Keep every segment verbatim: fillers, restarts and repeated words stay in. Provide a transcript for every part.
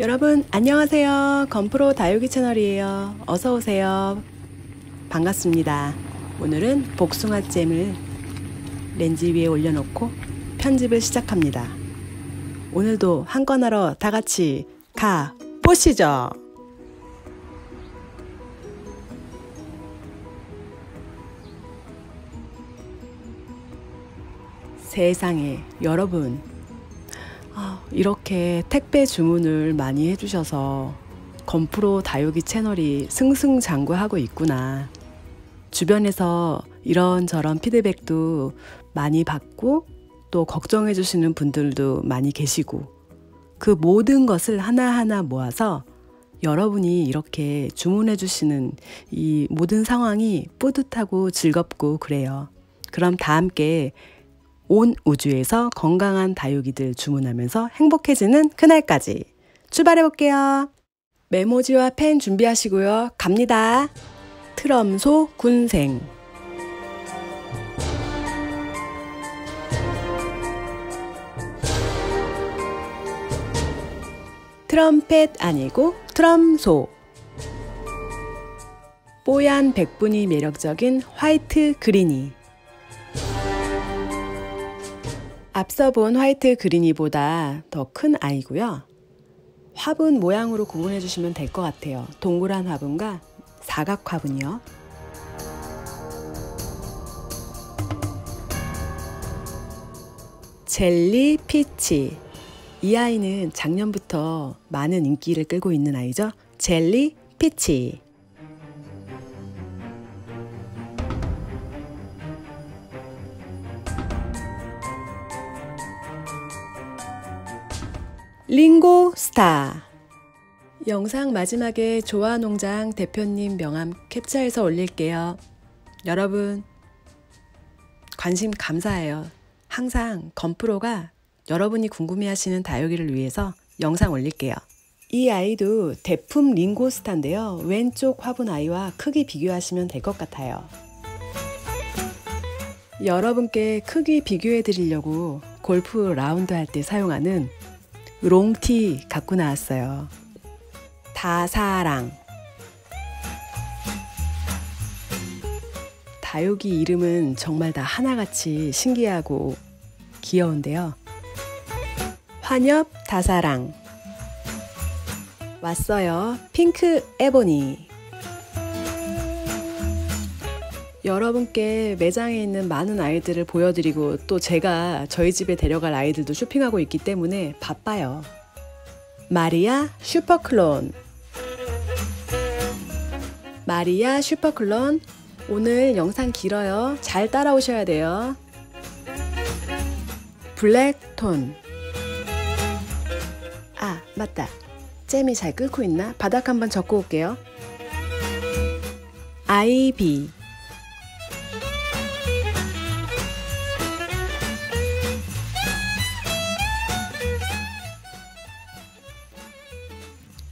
여러분 안녕하세요. 권프로 다육이 채널이에요. 어서오세요. 반갑습니다. 오늘은 복숭아잼을 렌지 위에 올려놓고 편집을 시작합니다. 오늘도 한 건 하러 다같이 가보시죠. 세상에 여러분, 이렇게 택배 주문을 많이 해주셔서 권프로 다육이 채널이 승승장구하고 있구나. 주변에서 이런저런 피드백도 많이 받고 또 걱정해주시는 분들도 많이 계시고, 그 모든 것을 하나하나 모아서 여러분이 이렇게 주문해주시는 이 모든 상황이 뿌듯하고 즐겁고 그래요. 그럼 다 함께 온 우주에서 건강한 다육이들 주문하면서 행복해지는 그날까지 출발해볼게요. 메모지와 펜 준비하시고요. 갑니다. 트럼소 군생. 트럼펫 아니고 트럼소. 뽀얀 백분이 매력적인 화이트 그린이. 앞서 본 화이트 그린이보다 더 큰 아이고요. 화분 모양으로 구분해 주시면 될 것 같아요. 동그란 화분과 사각 화분이요. 젤리 피치. 이 아이는 작년부터 많은 인기를 끌고 있는 아이죠. 젤리 피치. 링고 스타. 영상 마지막에 조아 농장 대표님 명함 캡처해서 올릴게요. 여러분 관심 감사해요. 항상 권프로가 여러분이 궁금해하시는 다육이를 위해서 영상 올릴게요. 이 아이도 대품 링고 스타인데요. 왼쪽 화분 아이와 크기 비교하시면 될 것 같아요. 여러분께 크기 비교해 드리려고 골프 라운드 할 때 사용하는 롱티 갖고 나왔어요. 다사랑. 다육이 이름은 정말 다 하나같이 신기하고 귀여운데요. 환엽 다사랑 왔어요. 핑크 에보니. 여러분께 매장에 있는 많은 아이들을 보여드리고 또 제가 저희 집에 데려갈 아이들도 쇼핑하고 있기 때문에 바빠요. 마리아 슈퍼클론. 마리아 슈퍼클론 오늘 영상 길어요. 잘 따라오셔야 돼요. 블랙톤. 아 맞다, 잼이 잘 끓고 있나? 바닥 한번 적고 올게요. 아이비.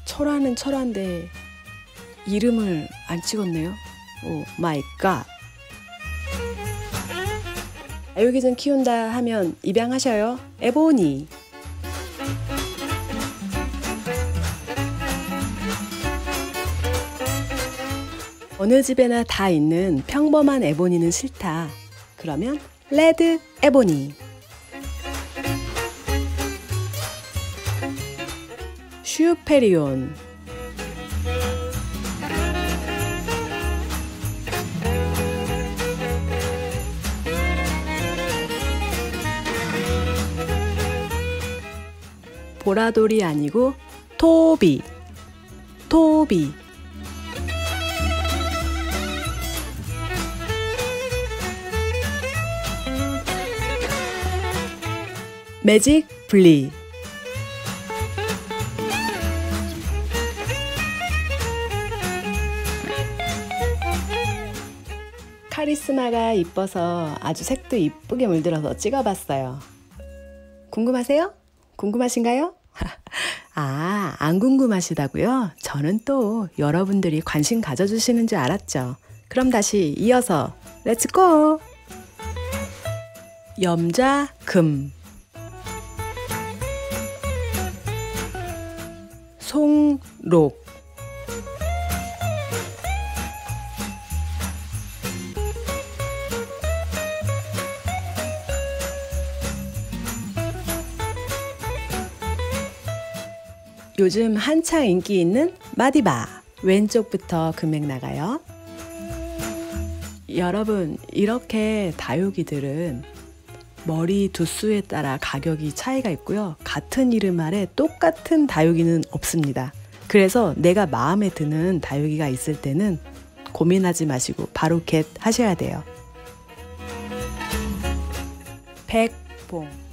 철화는 철화인데 이름을 안 찍었네요. 오 마이 갓. 다육이 좀 키운다 하면 입양하셔요. 에보니. 어느 집에나 다 있는 평범한 에보니는 싫다. 그러면 레드 에보니. 슈페리온. 보라돌이 아니고 토비. 토비. 매직 블리. 카리스마가 이뻐서 아주 색도 이쁘게 물들어서 찍어봤어요. 궁금하세요? 궁금하신가요? 아, 안 궁금하시다고요? 저는 또 여러분들이 관심 가져주시는 줄 알았죠. 그럼 다시 이어서 렛츠고! 염자금 송록. 요즘 한창 인기 있는 마디바. 왼쪽부터 금액 나가요. 여러분, 이렇게 다육이들은 머리 두수에 따라 가격이 차이가 있고요. 같은 이름 아래 똑같은 다육이는 없습니다. 그래서 내가 마음에 드는 다육이가 있을 때는 고민하지 마시고 바로 겟 하셔야 돼요. 백봉.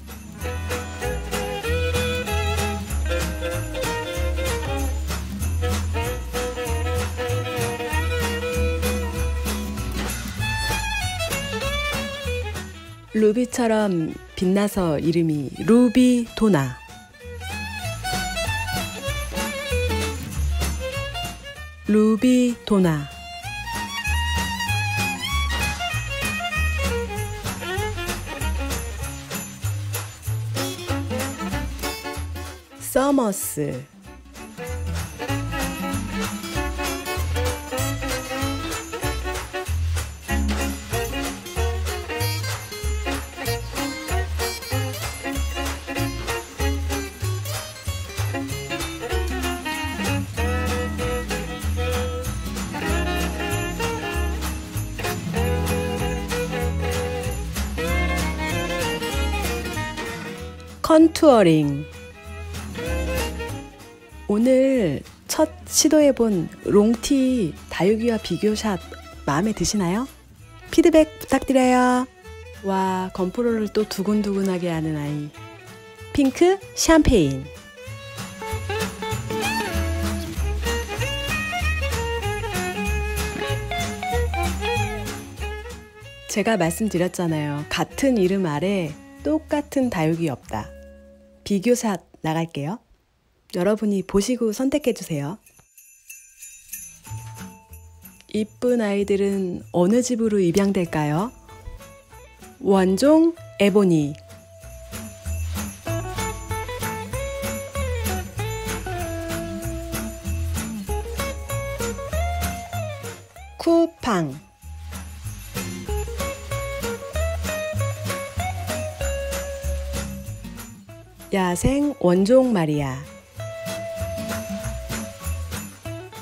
루비처럼 빛나서 이름이 루비 도나. 루비 도나. 서머스. 컨투어링. 오늘 첫 시도해본 롱티 다육이와 비교샷 마음에 드시나요? 피드백 부탁드려요. 와, 권프로를 또 두근두근하게 하는 아이. 핑크 샴페인. 제가 말씀드렸잖아요. 같은 이름 아래 똑같은 다육이 없다. 비교샷 나갈게요. 여러분이 보시고 선택해주세요. 이쁜 아이들은 어느 집으로 입양될까요? 원종 에보니. 쿠팡. 야생 원종 마리아.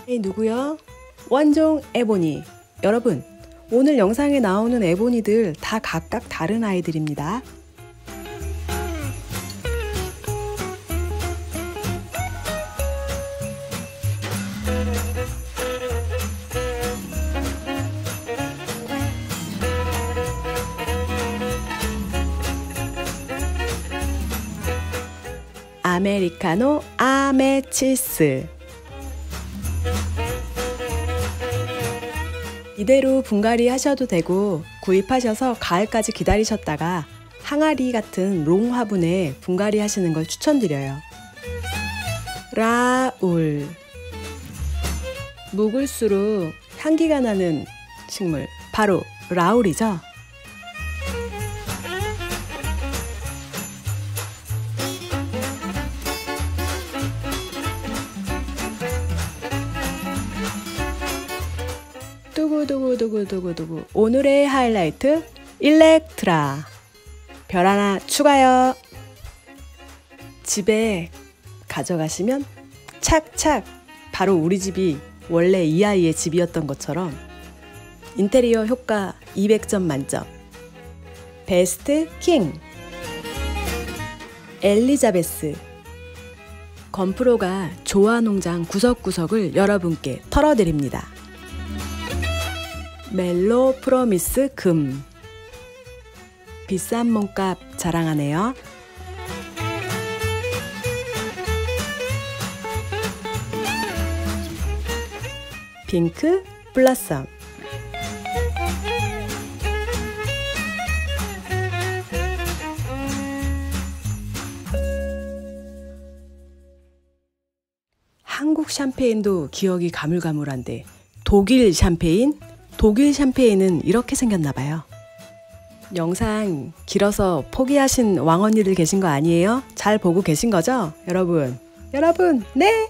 이 누구요? 원종 에보니. 여러분, 오늘 영상에 나오는 에보니들 다 각각 다른 아이들입니다. 아메리카노 아메치스. 이대로 분갈이 하셔도 되고, 구입하셔서 가을까지 기다리셨다가 항아리 같은 롱 화분에 분갈이 하시는 걸 추천드려요. 라울. 묵을수록 향기가 나는 식물, 바로 라울이죠. 두구두구두구두구. 오늘의 하이라이트, 일렉트라. 별 하나 추가요. 집에 가져가시면 착착 바로 우리 집이 원래 이 아이의 집이었던 것처럼 인테리어 효과 이백 점 만점. 베스트 킹. 엘리자베스. 권프로가 조아 농장 구석구석을 여러분께 털어드립니다. 멜로 프로미스 금. 비싼 몸값 자랑하네요. 핑크 플라썸. 한국 샴페인도 기억이 가물가물한데 독일 샴페인? 독일 샴페인은 이렇게 생겼나봐요. 영상 길어서 포기하신 왕언니들 계신 거 아니에요? 잘 보고 계신 거죠? 여러분, 여러분, 네!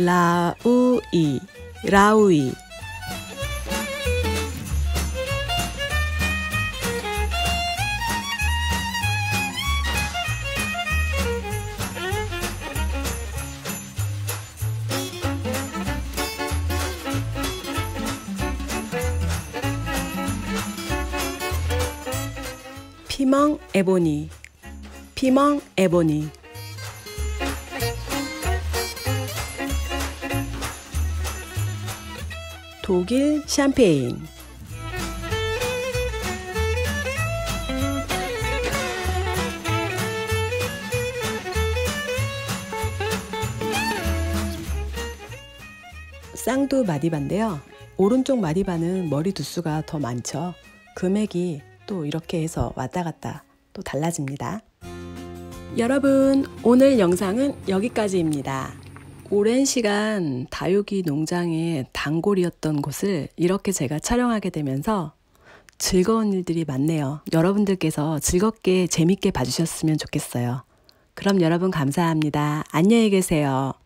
라우이, 라우이. 피멍 에보니, 피멍 에보니. 독일 샴페인. 쌍두 마디바인데요. 오른쪽 마디바는 머리 두수가 더 많죠. 금액이 또 이렇게 해서 왔다 갔다 또 달라집니다. 여러분, 오늘 영상은 여기까지입니다. 오랜 시간 다육이 농장의 단골이었던 곳을 이렇게 제가 촬영하게 되면서 즐거운 일들이 많네요. 여러분들께서 즐겁게 재밌게 봐주셨으면 좋겠어요. 그럼 여러분 감사합니다. 안녕히 계세요.